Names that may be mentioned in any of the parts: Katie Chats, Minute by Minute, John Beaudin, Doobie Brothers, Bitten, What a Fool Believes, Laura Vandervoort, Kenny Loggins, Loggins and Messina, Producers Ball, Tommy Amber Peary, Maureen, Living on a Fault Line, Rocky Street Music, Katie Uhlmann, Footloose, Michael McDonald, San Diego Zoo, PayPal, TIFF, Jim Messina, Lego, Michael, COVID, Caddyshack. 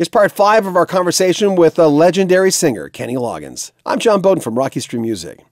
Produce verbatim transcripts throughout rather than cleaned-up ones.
is part five of our conversation with a legendary singer, Kenny Loggins. I'm John Beaudin from Rocky Street Music.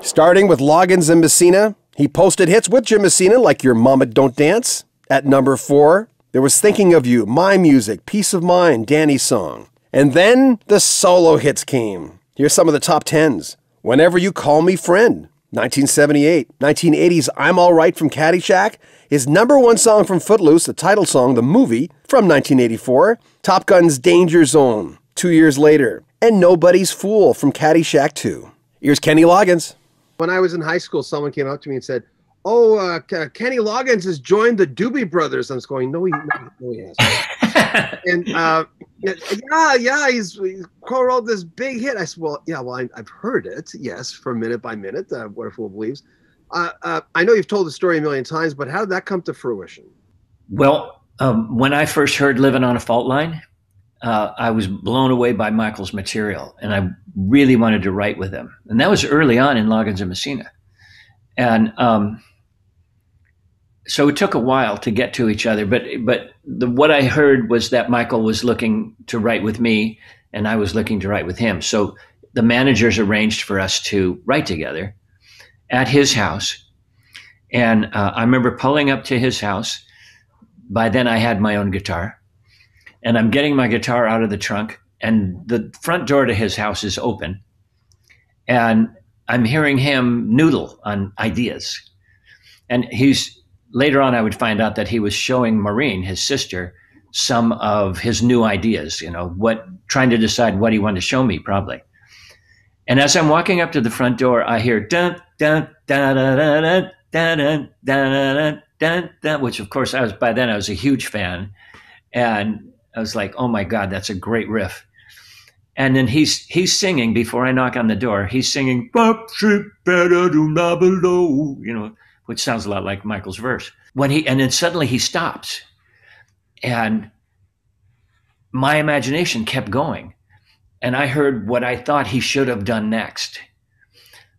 Starting with Loggins and Messina, he posted hits with Jim Messina like Your Mama Don't Dance. At number four, there was Thinking of You, My Music, Peace of Mind, Danny's Song. And then the solo hits came. Here's some of the top tens. Whenever You Call Me Friend, nineteen seventy-eight. nineteen eighties I'm All Right from Caddyshack. His number one song from Footloose, the title song, the movie, from nineteen eighty-four. Top Gun's Danger Zone, two years later. And Nobody's Fool from Caddyshack two. Here's Kenny Loggins. When I was in high school, someone came up to me and said, oh, uh, Kenny Loggins has joined the Doobie Brothers. I was going, no, he, no, no, he hasn't. And uh, yeah, yeah, he's, he's co-wrote this big hit. I said, well, yeah, well, I, I've heard it, yes, from Minute by Minute, uh, What a Fool Believes. Uh, uh, I know you've told the story a million times, but how did that come to fruition? Well, um, when I first heard Living on a Fault Line, uh, I was blown away by Michael's material, and I really wanted to write with him. And that was early on in Loggins and Messina. And um, so it took a while to get to each other, but but the, what I heard was that Michael was looking to write with me and I was looking to write with him. So the managers arranged for us to write together at his house. And uh, I remember pulling up to his house. By then I had my own guitar, and I'm getting my guitar out of the trunk, and the front door to his house is open, and I'm hearing him noodle on ideas. And he's, later on, I would find out that he was showing Maureen, his sister, some of his new ideas, you know, what, trying to decide what he wanted to show me, probably. And as I'm walking up to the front door, I hear, dun, dun, dun, dun, dun, dun, dun, dun, dun, dun, which of course I was, by then I was a huge fan. And I was like, oh my God, that's a great riff. And then he's he's singing before I knock on the door. He's singing, you know, which sounds a lot like Michael's verse. When he and then suddenly he stops, and my imagination kept going, and I heard what I thought he should have done next.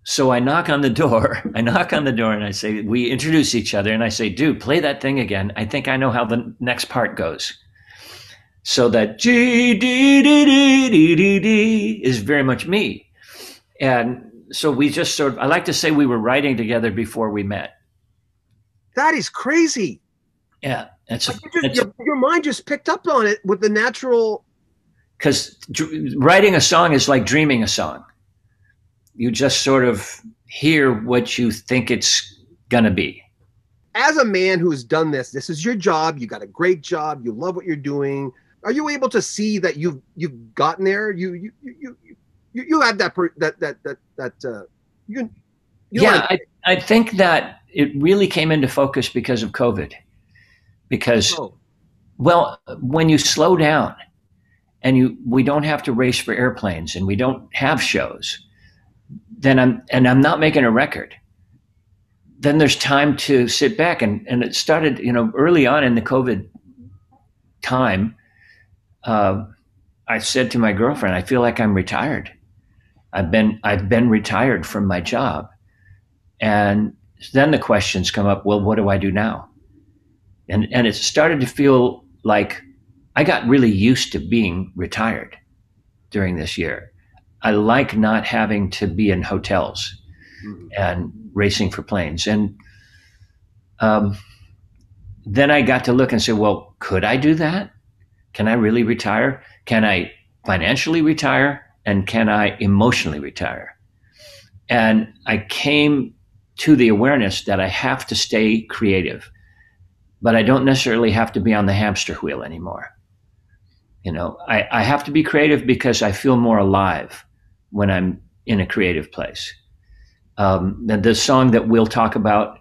So I knock on the door. I knock on the door, and I say, we introduce each other, and I say, dude, play that thing again. I think I know how the next part goes. So that G D D D D D D is very much me. And so we just sort of, I like to say we were writing together before we met. That is crazy. Yeah. That's like a, you just, that's your, your mind just picked up on it with the natural. Because writing a song is like dreaming a song. You just sort of hear what you think it's going to be. As a man who's done this, this is your job. You got a great job. You love what you're doing. Are you able to see that you've you've gotten there? You you you you you have that per, that that that that uh, you, you yeah. I I think that it really came into focus because of COVID, because oh. well, when you slow down, and you we don't have to race for airplanes, and we don't have shows, then I'm and I'm not making a record. Then there's time to sit back, and and it started, you know, early on in the COVID time. Uh, I said to my girlfriend, I feel like I'm retired. I've been, I've been retired from my job. And then the questions come up, well, what do I do now? And, and it started to feel like I got really used to being retired during this year. I like not having to be in hotels mm-hmm. and racing for planes. And um, then I got to look and say, well, could I do that? Can I really retire? Can I financially retire? And can I emotionally retire? And I came to the awareness that I have to stay creative, but I don't necessarily have to be on the hamster wheel anymore. You know, I, I have to be creative because I feel more alive when I'm in a creative place. Um, the, the song that we'll talk about,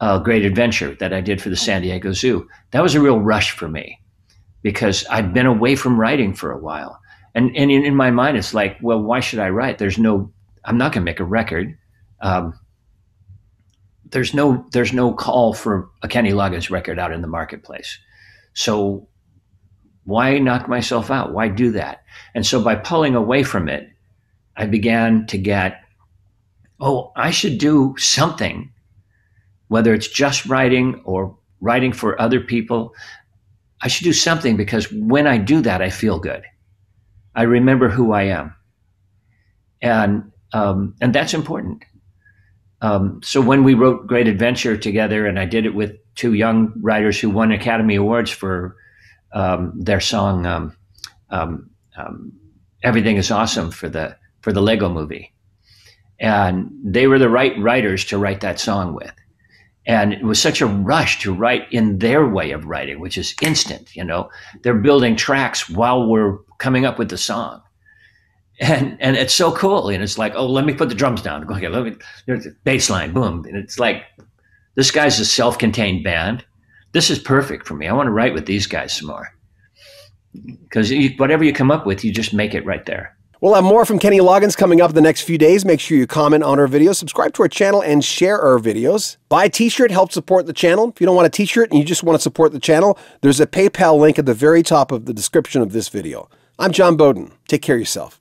uh, Great Adventure, that I did for the San Diego Zoo, that was a real rush for me, because I'd been away from writing for a while. And, and in, in my mind, it's like, well, why should I write? There's no, I'm not going to make a record. Um, there's no, there's no call for a Kenny Loggins record out in the marketplace. So why knock myself out? Why do that? And so by pulling away from it, I began to get, oh, I should do something, whether it's just writing or writing for other people. I should do something, because when I do that, I feel good. I remember who I am. And um, and that's important. Um, so when we wrote Great Adventure together, and I did it with two young writers who won Academy Awards for um, their song um, um, um, Everything is Awesome for the for the Lego movie. And they were the right writers to write that song with. And it was such a rush to write in their way of writing, which is instant, you know. They're building tracks while we're coming up with the song. And and it's so cool. And it's like, oh, let me put the drums down. Okay, let me, there's a bass line, boom. And it's like, this guy's a self-contained band. This is perfect for me. I want to write with these guys some more. Because whatever you come up with, you just make it right there. We'll have more from Kenny Loggins coming up in the next few days. Make sure you comment on our videos, subscribe to our channel, and share our videos. Buy a t-shirt, help support the channel. If you don't want a t-shirt and you just want to support the channel, there's a PayPal link at the very top of the description of this video. I'm John Beaudin. Take care of yourself.